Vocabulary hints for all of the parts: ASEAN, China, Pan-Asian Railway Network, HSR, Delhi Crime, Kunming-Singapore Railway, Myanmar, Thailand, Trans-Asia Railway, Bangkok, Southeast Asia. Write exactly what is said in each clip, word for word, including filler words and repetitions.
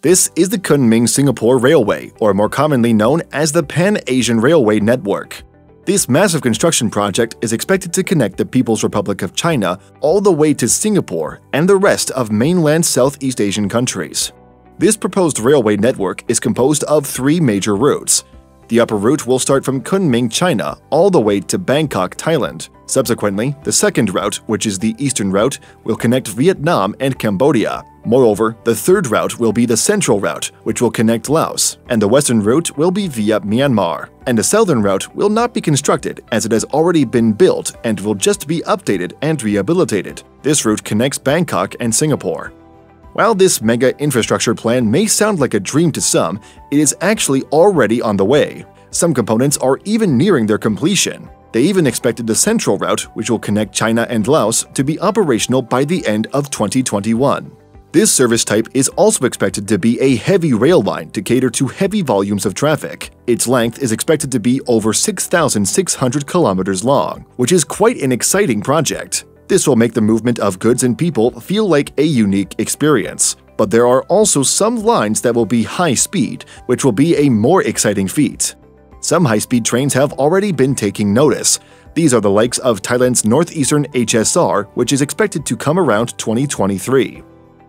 This is the Kunming-Singapore Railway, or more commonly known as the Pan-Asian Railway Network. This massive construction project is expected to connect the People's Republic of China all the way to Singapore and the rest of mainland Southeast Asian countries. This proposed railway network is composed of three major routes. The upper route will start from Kunming, China, all the way to Bangkok, Thailand. Subsequently, the second route, which is the eastern route, will connect Vietnam and Cambodia. Moreover, the third route will be the central route, which will connect Laos, and the western route will be via Myanmar. And the southern route will not be constructed, as it has already been built and will just be updated and rehabilitated. This route connects Bangkok and Singapore. While this mega infrastructure plan may sound like a dream to some, it is actually already on the way. Some components are even nearing their completion. They even expected the central route, which will connect China and Laos, to be operational by the end of twenty twenty-one. This service type is also expected to be a heavy rail line to cater to heavy volumes of traffic. Its length is expected to be over six thousand six hundred kilometers long, which is quite an exciting project. This will make the movement of goods and people feel like a unique experience. But there are also some lines that will be high speed, which will be a more exciting feat. Some high-speed trains have already been taking notice. These are the likes of Thailand's Northeastern H S R, which is expected to come around twenty twenty-three.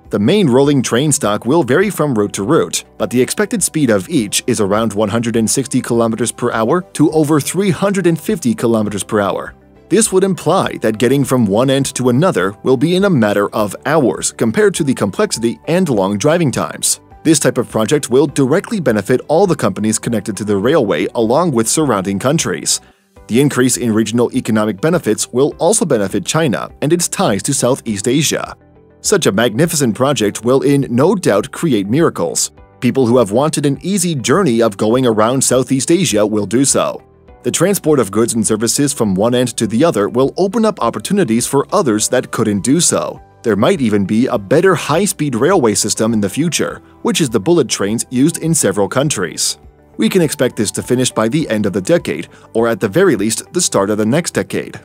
The main rolling train stock will vary from route to route, but the expected speed of each is around one hundred sixty kilometers per hour to over three hundred fifty kilometers per hour. This would imply that getting from one end to another will be in a matter of hours compared to the complexity and long driving times. This type of project will directly benefit all the companies connected to the railway along with surrounding countries. The increase in regional economic benefits will also benefit China and its ties to Southeast Asia. Such a magnificent project will in no doubt create miracles. People who have wanted an easy journey of going around Southeast Asia will do so. The transport of goods and services from one end to the other will open up opportunities for others that couldn't do so. There might even be a better high-speed railway system in the future, which is the bullet trains used in several countries. We can expect this to finish by the end of the decade, or at the very least, the start of the next decade.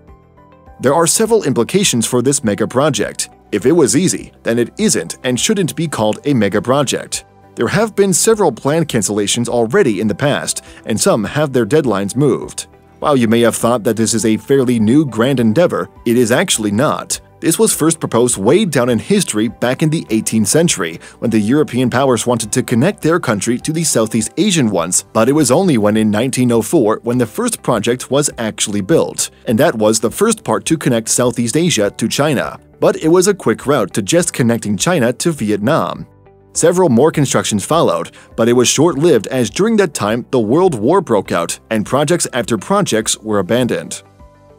There are several implications for this mega project. If it was easy, then it isn't and shouldn't be called a mega project. There have been several plan cancellations already in the past, and some have their deadlines moved. While you may have thought that this is a fairly new grand endeavor, it is actually not. This was first proposed way down in history back in the eighteenth century, when the European powers wanted to connect their country to the Southeast Asian ones, but it was only when in nineteen oh four when the first project was actually built, and that was the first part to connect Southeast Asia to China. But it was a quick route to just connecting China to Vietnam. Several more constructions followed, but it was short-lived as during that time the World War broke out and projects after projects were abandoned.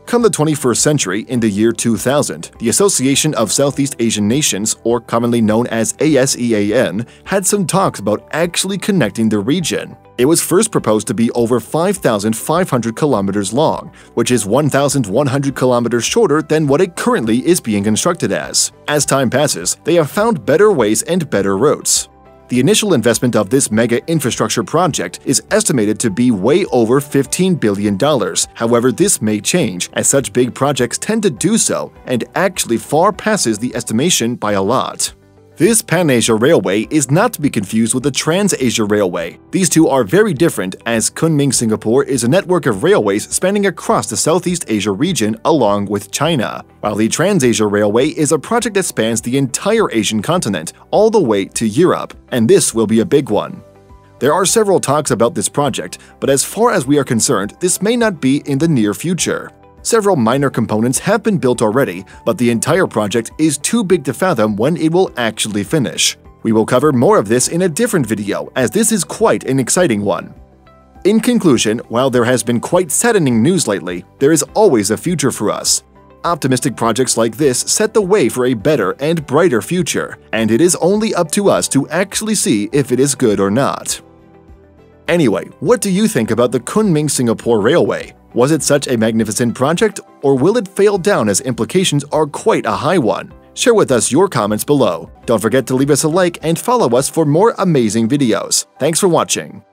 Come the twenty-first century, in the year two thousand, the Association of Southeast Asian Nations, or commonly known as ASEAN, had some talks about actually connecting the region. It was first proposed to be over five thousand five hundred kilometers long, which is one thousand one hundred kilometers shorter than what it currently is being constructed as. As time passes, they have found better ways and better routes. The initial investment of this mega infrastructure project is estimated to be way over fifteen billion dollars. However, this may change, as such big projects tend to do so and actually far passes the estimation by a lot. This Pan-Asia Railway is not to be confused with the Trans-Asia Railway. These two are very different, as Kunming-Singapore is a network of railways spanning across the Southeast Asia region along with China, while the Trans-Asia Railway is a project that spans the entire Asian continent all the way to Europe, and this will be a big one. There are several talks about this project, but as far as we are concerned, this may not be in the near future. Several minor components have been built already, but the entire project is too big to fathom when it will actually finish. We will cover more of this in a different video, as this is quite an exciting one. In conclusion, while there has been quite saddening news lately, there is always a future for us. Optimistic projects like this set the way for a better and brighter future, and it is only up to us to actually see if it is good or not. Anyway, what do you think about the Kunming-Singapore Railway? Was it such a magnificent project, or will it fail down as implications are quite a high one? Share with us your comments below. Don't forget to leave us a like and follow us for more amazing videos. Thanks for watching.